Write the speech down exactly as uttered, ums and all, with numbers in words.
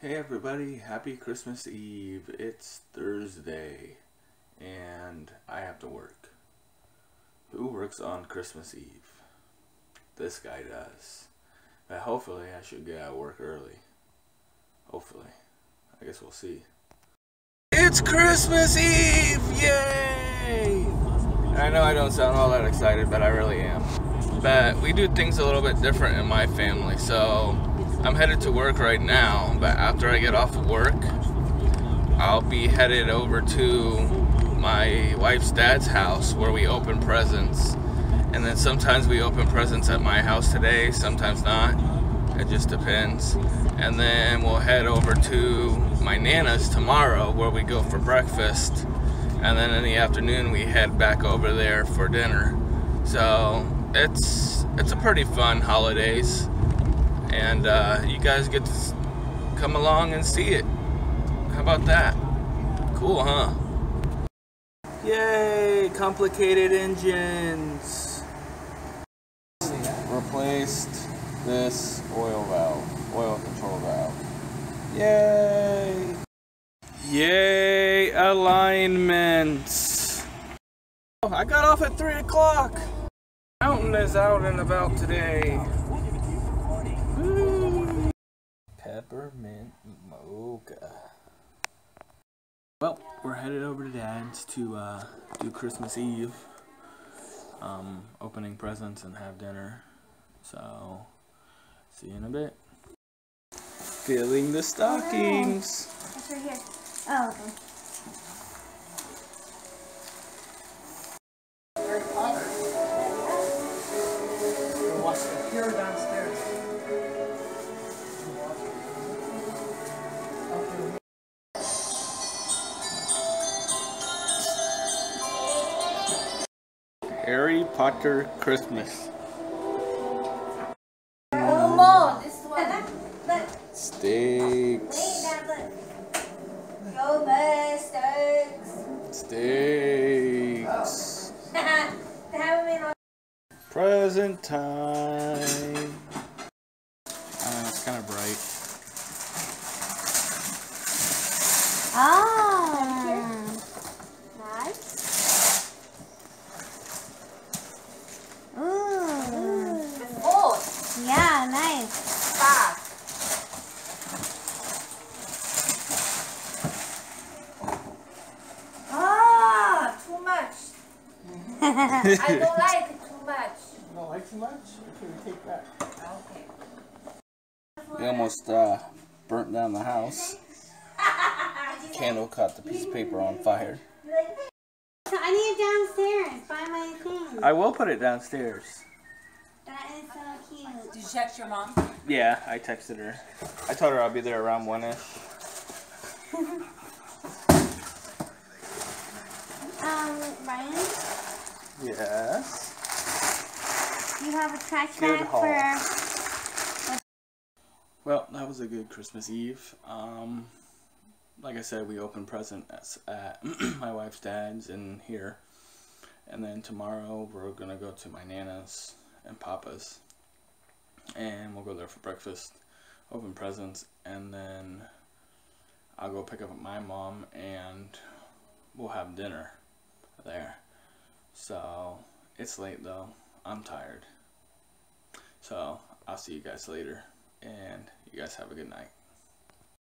Hey everybody, happy Christmas Eve. It's Thursday and I have to work. Who works on Christmas Eve? This guy does. But hopefully I should get out of work early. Hopefully. I guess we'll see. It's Christmas Eve! Yay! I know I don't sound all that excited, but I really am. But we do things a little bit different in my family, so I'm headed to work right now, but after I get off of work, I'll be headed over to my wife's dad's house where we open presents. And then sometimes we open presents at my house today, sometimes not. It just depends. And then we'll head over to my Nana's tomorrow where we go for breakfast. And then in the afternoon we head back over there for dinner. So it's, it's a pretty fun holidays. And uh, you guys get to come along and see it. How about that? Cool, huh? Yay! Complicated engines! Replaced this oil valve, oil control valve. Yay! Yay! Alignments! Oh, I got off at three o'clock! Mountain is out and about today. Peppermint mocha. Well, we're headed over to Dad's to uh, do Christmas Eve, um, opening presents and have dinner. So, see you in a bit. Filling the stockings. That's right here. Oh, okay. Harry Potter Christmas. Oh, Mom, this one. Steaks. Go Steaks. Steaks. Oh. Present time. Uh, it's kind of bright. Oh. Nice. Yeah, nice. Ah. Ah, too much. I don't like it too much. You don't like too much? Okay, we take that. Okay. We almost uh, burnt down the house. Candle caught the piece of paper on fire. I need it downstairs. Find my thing. I will put it downstairs. That is so cute. Did you text your mom? Yeah, I texted her. I told her I'll be there around one-ish. um, Brian? Yes? You have a trash bag for... Well, that was a good Christmas Eve. Um, like I said, we opened presents at my wife's dad's and here. And then tomorrow we're going to go to my Nana's and Papa's, and we'll go there for breakfast, open presents, and then I'll go pick up my mom and we'll have dinner there. So it's late though, I'm tired, so I'll see you guys later, and you guys have a good night.